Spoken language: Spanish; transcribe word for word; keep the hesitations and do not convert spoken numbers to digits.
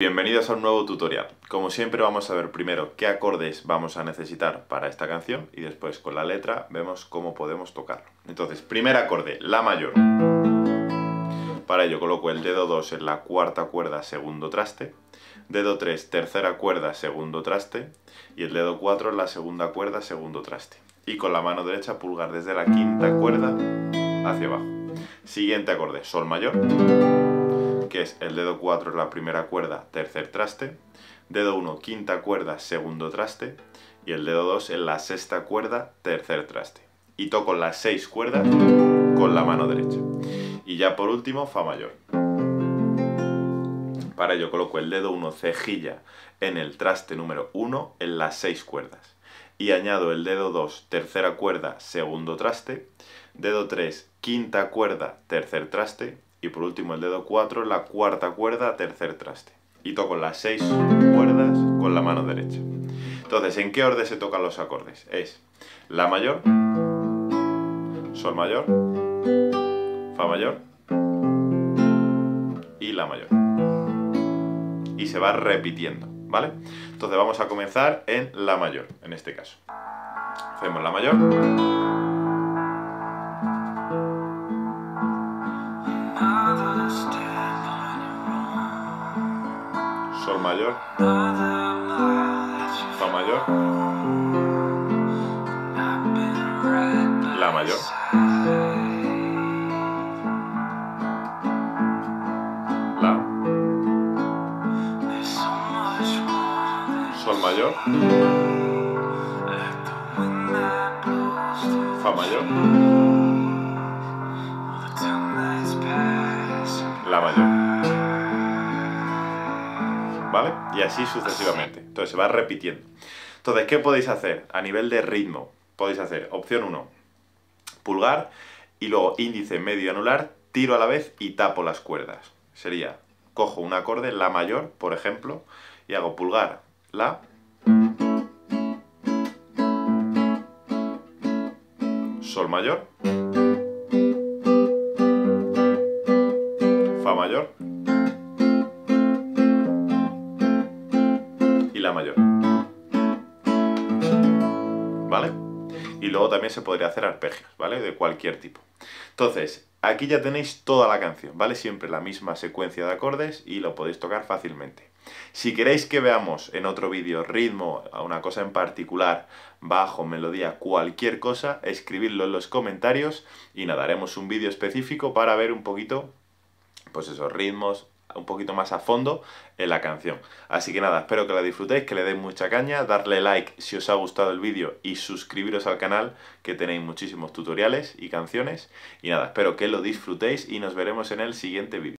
Bienvenidos a un nuevo tutorial. Como siempre vamos a ver primero qué acordes vamos a necesitar para esta canción y después con la letra vemos cómo podemos tocarlo. Entonces, primer acorde, la mayor. Para ello coloco el dedo dos en la cuarta cuerda, segundo traste, dedo tres, tercera cuerda, segundo traste y el dedo cuatro en la segunda cuerda, segundo traste. Y con la mano derecha pulgar desde la quinta cuerda hacia abajo. Siguiente acorde, sol mayor, que es el dedo cuatro en la primera cuerda, tercer traste, dedo uno, quinta cuerda, segundo traste, y el dedo dos en la sexta cuerda, tercer traste. Y toco las seis cuerdas con la mano derecha. Y ya por último, fa mayor. Para ello coloco el dedo uno cejilla en el traste número uno en las seis cuerdas. Y añado el dedo dos, tercera cuerda, segundo traste, dedo tres, quinta cuerda, tercer traste, y por último el dedo cuatro, la cuarta cuerda, tercer traste. Y toco las seis cuerdas con la mano derecha. Entonces, ¿en qué orden se tocan los acordes? Es la mayor, sol mayor, fa mayor y la mayor. Y se va repitiendo, ¿vale? Entonces vamos a comenzar en la mayor, en este caso. Hacemos la mayor. Sol mayor, fa mayor, la mayor. La. Sol mayor, fa mayor, la mayor. ¿Vale? Y así sucesivamente. Entonces se va repitiendo. Entonces, ¿qué podéis hacer a nivel de ritmo? Podéis hacer opción uno, pulgar y luego índice medio y anular, tiro a la vez y tapo las cuerdas. Sería, cojo un acorde, la mayor, por ejemplo, y hago pulgar, la, sol mayor, fa mayor, mayor, ¿vale? Y luego también se podría hacer arpegios, ¿vale? De cualquier tipo. Entonces, aquí ya tenéis toda la canción, ¿vale? Siempre la misma secuencia de acordes y lo podéis tocar fácilmente. Si queréis que veamos en otro vídeo ritmo, una cosa en particular, bajo, melodía, cualquier cosa, escribidlo en los comentarios y nada, haremos un vídeo específico para ver un poquito, pues esos ritmos, un poquito más a fondo en la canción. Así que nada, espero que la disfrutéis, que le deis mucha caña, darle like si os ha gustado el vídeo y suscribiros al canal, que tenéis muchísimos tutoriales y canciones. Y nada, espero que lo disfrutéis y nos veremos en el siguiente vídeo.